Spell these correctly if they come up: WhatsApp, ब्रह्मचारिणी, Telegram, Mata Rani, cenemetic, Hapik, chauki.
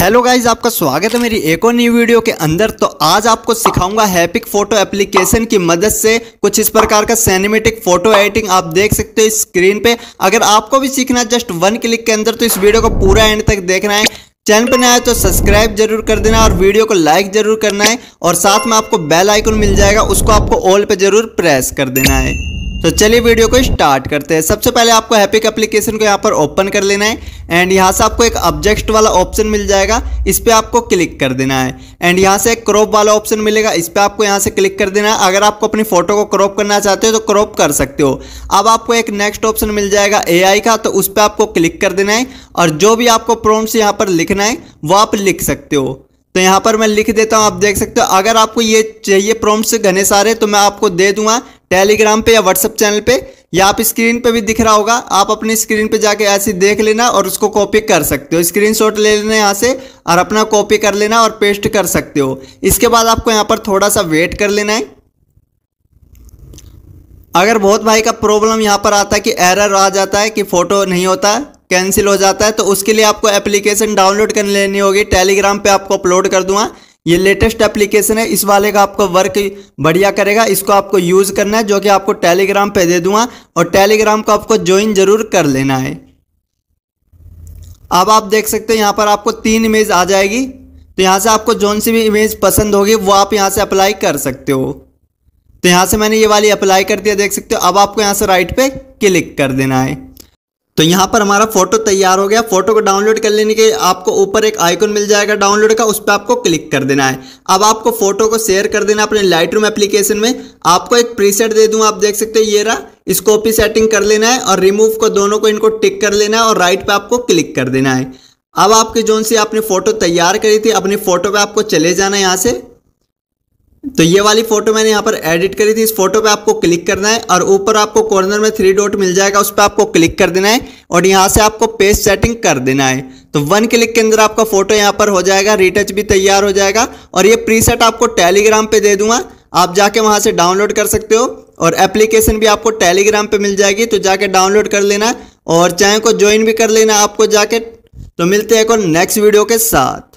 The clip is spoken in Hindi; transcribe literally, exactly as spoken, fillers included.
हेलो गाइज, आपका स्वागत है मेरी एक और नई वीडियो के अंदर। तो आज आपको सिखाऊंगा हैपिक फोटो एप्लीकेशन की मदद से कुछ इस प्रकार का सिनेमैटिक फोटो एडिटिंग आप देख सकते हो स्क्रीन पे। अगर आपको भी सीखना जस्ट वन क्लिक के अंदर, तो इस वीडियो को पूरा एंड तक देखना है। चैनल पर नया है तो सब्सक्राइब जरूर कर देना और वीडियो को लाइक जरूर करना है, और साथ में आपको बेल आइकन मिल जाएगा, उसको आपको ऑल पे जरूर प्रेस कर देना है। तो चलिए वीडियो को स्टार्ट करते हैं। सबसे पहले आपको हैपिक एप्लीकेशन को यहाँ पर ओपन कर लेना है एंड यहाँ से आपको एक ऑब्जेक्ट वाला ऑप्शन मिल जाएगा, इस पर आपको क्लिक कर देना है। एंड यहाँ से एक क्रॉप वाला ऑप्शन मिलेगा, इस पर आपको यहाँ से क्लिक कर देना है। अगर आपको अपनी फोटो को क्रॉप करना चाहते हो तो क्रॉप कर सकते हो। अब आपको एक नेक्स्ट ऑप्शन मिल जाएगा एआई का, तो उस पर आपको क्लिक कर देना है और जो भी आपको प्रॉम्प्ट्स यहाँ पर लिखना है वो आप लिख सकते हो। तो यहाँ पर मैं लिख देता हूँ, आप देख सकते हो। अगर आपको ये चाहिए प्रॉम्प्ट्स घने सारे, तो मैं आपको दे दूंगा टेलीग्राम पे या व्हाट्सएप चैनल पे, या आप स्क्रीन पे भी दिख रहा होगा, आप अपनी स्क्रीन पे जाके ऐसे देख लेना और उसको कॉपी कर सकते हो। स्क्रीनशॉट ले लेना यहाँ से और अपना कॉपी कर लेना और पेस्ट कर सकते हो। इसके बाद आपको यहाँ पर थोड़ा सा वेट कर लेना है। अगर बहुत भाई का प्रॉब्लम यहाँ पर आता है कि एरर आ जाता है कि फ़ोटो नहीं होता, कैंसिल हो जाता है, तो उसके लिए आपको एप्लीकेशन डाउनलोड कर लेनी होगी। टेलीग्राम पे आपको अपलोड कर दूंगा। ये लेटेस्ट एप्लीकेशन है, इस वाले का आपको वर्क बढ़िया करेगा, इसको आपको यूज़ करना है, जो कि आपको टेलीग्राम पे दे दूंगा और टेलीग्राम को आपको ज्वाइन जरूर कर लेना है। अब आप देख सकते हो यहाँ पर आपको तीन इमेज आ जाएगी, तो यहाँ से आपको जौन सी भी इमेज पसंद होगी वो आप यहाँ से अप्लाई कर सकते हो। तो यहाँ से मैंने ये वाली अप्लाई कर दिया, देख सकते हो। अब आपको यहाँ से राइट पे क्लिक कर देना है। तो यहाँ पर हमारा फोटो तैयार हो गया। फोटो को डाउनलोड कर लेने के आपको ऊपर एक आइकन मिल जाएगा डाउनलोड का, उस पर आपको क्लिक कर देना है। अब आपको फोटो को शेयर कर देना अपने लाइटरूम एप्लीकेशन में। आपको एक प्रीसेट दे दूंगा, आप देख सकते हो ये रहा, इस कॉपी सेटिंग कर लेना है और रिमूव को दोनों को इनको टिक कर लेना है और राइट पे आपको क्लिक कर देना है। अब आपकी जोन से आपने फोटो तैयार करी थी, अपनी फोटो पर आपको चले जाना है यहाँ से। तो ये वाली फोटो मैंने यहाँ पर एडिट करी थी, इस फोटो पे आपको क्लिक करना है और ऊपर आपको कॉर्नर में थ्री डॉट मिल जाएगा, उस पर आपको क्लिक कर देना है और यहाँ से आपको पेज सेटिंग कर देना है। तो वन क्लिक के अंदर आपका फोटो यहाँ पर हो जाएगा, रिटच भी तैयार हो जाएगा। और ये प्रीसेट आपको टेलीग्राम पे दे दूंगा, आप जाके वहाँ से डाउनलोड कर सकते हो और एप्लीकेशन भी आपको टेलीग्राम पे मिल जाएगी, तो जाके डाउनलोड कर लेना और चैनल को ज्वाइन भी कर लेना आपको जाके। तो मिलते हैं एक और नेक्स्ट वीडियो के साथ।